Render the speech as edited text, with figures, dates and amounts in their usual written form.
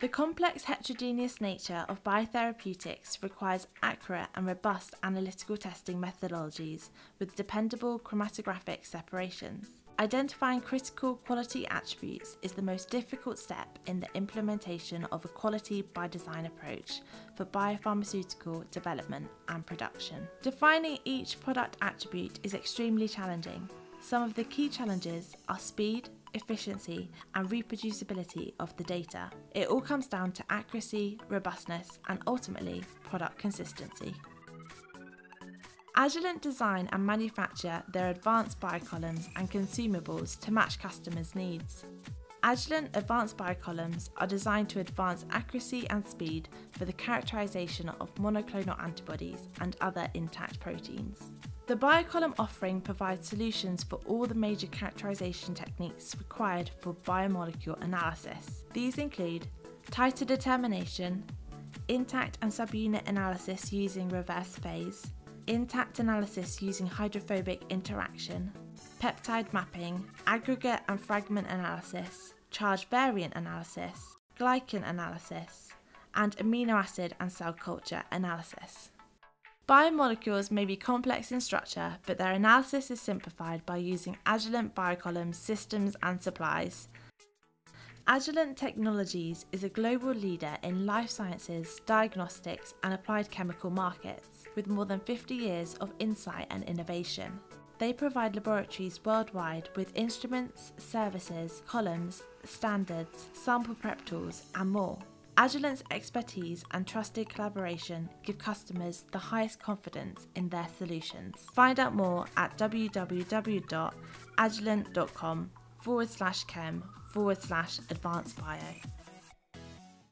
The complex heterogeneous nature of biotherapeutics requires accurate and robust analytical testing methodologies with dependable chromatographic separations. Identifying critical quality attributes is the most difficult step in the implementation of a quality by design approach for biopharmaceutical development and production. Defining each product attribute is extremely challenging. Some of the key challenges are speed, efficiency and reproducibility of the data. It all comes down to accuracy, robustness and ultimately product consistency. Agilent design and manufacture their AdvanceBio columns and consumables to match customers' needs. Agilent AdvanceBio columns are designed to advance accuracy and speed for the characterisation of monoclonal antibodies and other intact proteins. The BioColumn offering provides solutions for all the major characterisation techniques required for biomolecule analysis. These include titer determination, intact and subunit analysis using reverse phase, intact analysis using hydrophobic interaction, peptide mapping, aggregate and fragment analysis, charge variant analysis, glycan analysis, and amino acid and cell culture analysis. Biomolecules may be complex in structure, but their analysis is simplified by using Agilent BioColumn systems and supplies. Agilent Technologies is a global leader in life sciences, diagnostics and applied chemical markets, with more than 50 years of insight and innovation. They provide laboratories worldwide with instruments, services, columns, standards, sample prep tools and more. Agilent's expertise and trusted collaboration give customers the highest confidence in their solutions. Find out more at www.agilent.com/chem/AdvanceBio.